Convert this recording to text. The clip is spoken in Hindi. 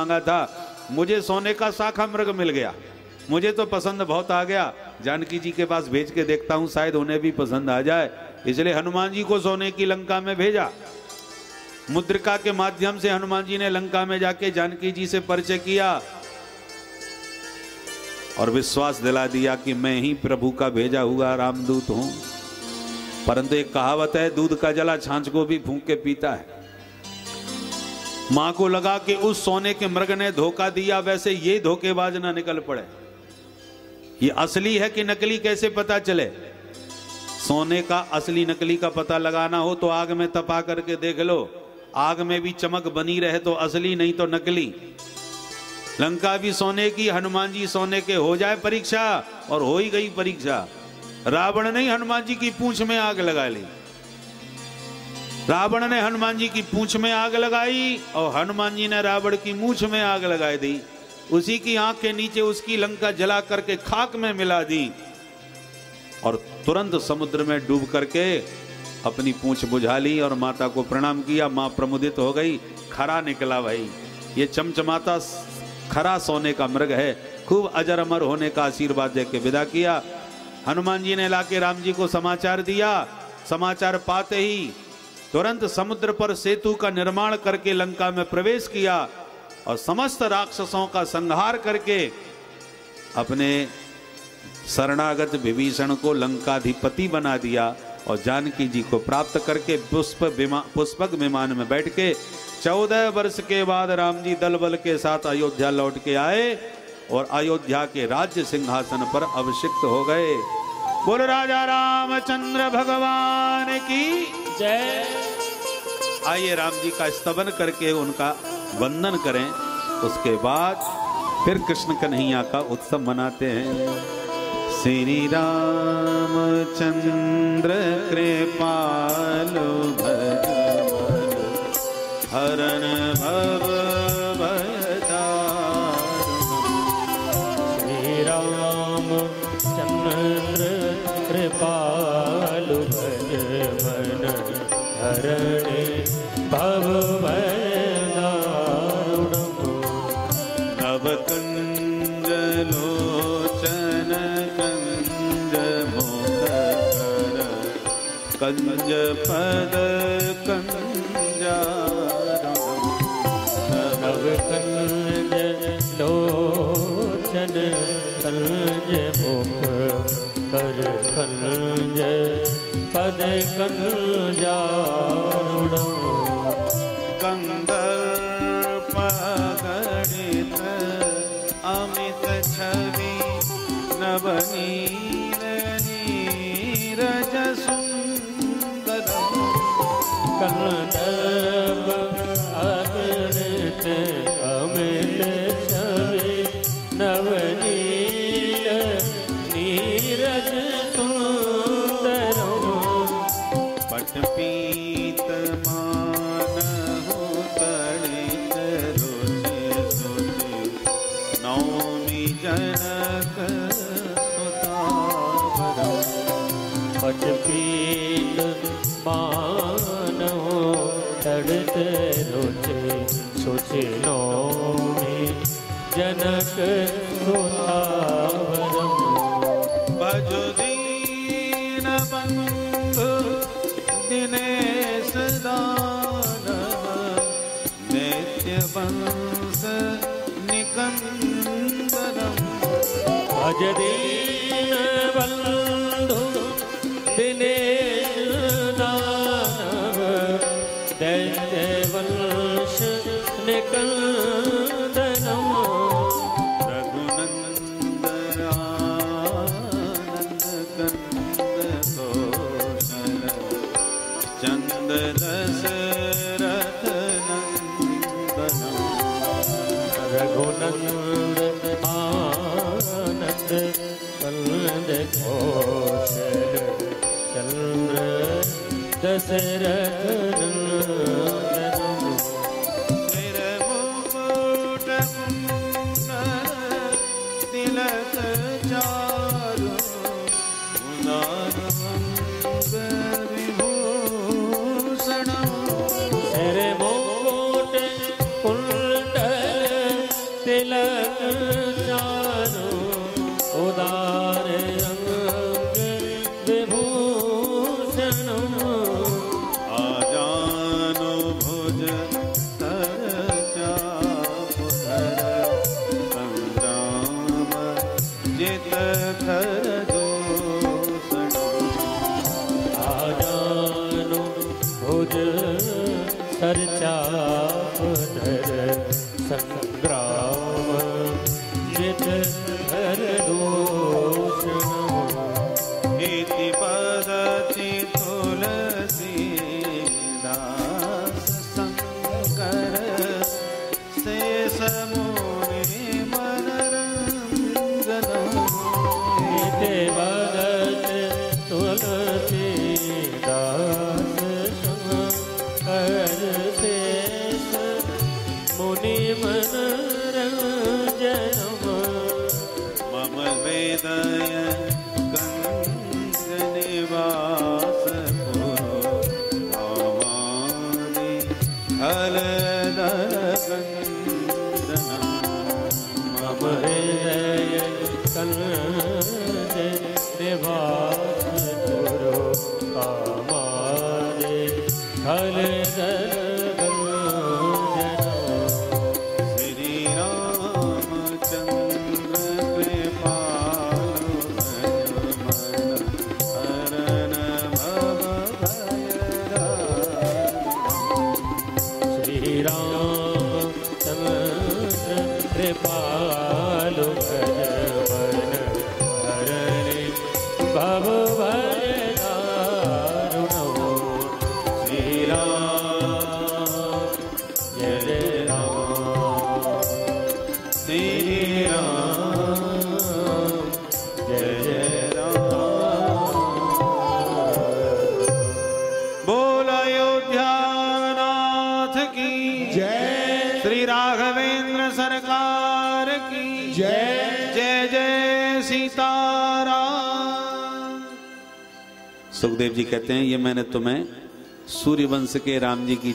मांगा था, मुझे सोने का शाखा मृग मिल गया। मुझे तो पसंद बहुत आ गया, जानकी जी के पास भेज के देखता हूँ शायद उन्हें भी पसंद आ जाए। इसलिए हनुमान जी को सोने की लंका में भेजा। मुद्रिका के माध्यम से हनुमान जी ने लंका में जाके जानकी जी से परिचय किया और विश्वास दिला दिया कि मैं ही प्रभु का भेजा हुआ रामदूत हूँ। परंतु एक कहावत है, दूध का जला छाछ को भी फूंक के पीता है। माँ को लगा कि उस सोने के मृग ने धोखा दिया, वैसे ये धोखेबाज ना निकल पड़े। ये असली है कि नकली कैसे पता चले? सोने का असली नकली का पता लगाना हो तो आग में तपा करके देख लो, आग में भी चमक बनी रहे तो असली, नहीं तो नकली। लंका भी सोने की, हनुमान जी सोने के, हो जाए परीक्षा। और हो ही गई परीक्षा। रावण ने हनुमान जी की पूंछ में आग लगा ली। रावण ने हनुमान जी की पूंछ में आग लगाई और हनुमान जी ने रावण की मूंछ में आग लगा दी। उसी की आंख के नीचे उसकी लंका जला करके खाक में मिला दी और तुरंत समुद्र में डूब करके अपनी पूंछ बुझा ली और माता को प्रणाम किया। माँ प्रमुदित हो गई, खरा निकला भाई। ये चमचमाता खरा सोने का मृग है। खूब अजर अमर होने का आशीर्वाद देके विदा किया। हनुमान जी ने लाके राम जी को समाचार दिया। समाचार पाते ही तुरंत समुद्र पर सेतु का निर्माण करके लंका में प्रवेश किया और समस्त राक्षसों का संहार करके अपने शरणागत विभीषण को लंकाधिपति बना दिया और जानकी जी को प्राप्त करके पुष्पक विमान में बैठ के 14 वर्ष के बाद राम जी दल बल के साथ अयोध्या लौट के आए और अयोध्या के राज्य सिंहासन पर अभिषिक्त हो गए। बोलो राजा रामचंद्र भगवान की जय। आइए राम जी का स्तवन करके उनका वंदन करें, उसके बाद फिर कृष्ण कन्हैया का उत्सव मनाते हैं। श्री राम चंद्र कृपालु भजमन हरण भव भयदारु। श्री राम चंद्र कृपालु भजमन हरण भव भयदारु। नवकंज लोचन कंज मोहकर कंज पद कंजारु। नवकंज लोचन कंज मोहकर कंज पद कंजारु। कंदर्प गणित अमित छवि नवनीत नीरज सुंदर। कंदर्प गणित अमित छवि नवनीत नीरज सुंदर। पट पीत जनक सुतावर। पट पीत मानव तड़ित रुचि सुचि नौमी जनक सुतावर। भजो दीन बंधु दिनेश दानव नित्य वंश निकंद। भज दीन बंधु दिनेश दानव दैत्य वंश निकंदन। रघुनंदन आनंद कंद सोनल चंद दशरथ नंदन। रघुनंदन कंद कौशल चंद्र दशरथ नंदन। मुकुट कुंदन तिलक चारु मुदारंग विभूषण। मुकुट कुंदन तिलक चारो उदार अंग विभूषण आजानो भुज तर चाप संग्राम जित धर दोष आजानो भुज तर चाप धर संग्राम जित धर दोष इति पदति तुलसीदास शंकर शेष मुनि मनरंजन इति पदति तुलसीदास शंकर मुनि मनरंजन मम हृदय गंज निवास भवानि हलदगंदन मम हृदय गंज निवास गुरु हमारे हलदगंदन कृपालु भजमन हरणे भव भय दारुणो श्री राम जय राम श्री राम जय राम बोल अयोध्यानाथ की जय श्री राघवेंद्र सरकार की जय जय जय सीताराम। सुखदेव जी कहते हैं ये मैंने तुम्हें सूर्यवंश के राम जी की